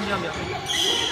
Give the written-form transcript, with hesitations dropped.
미안.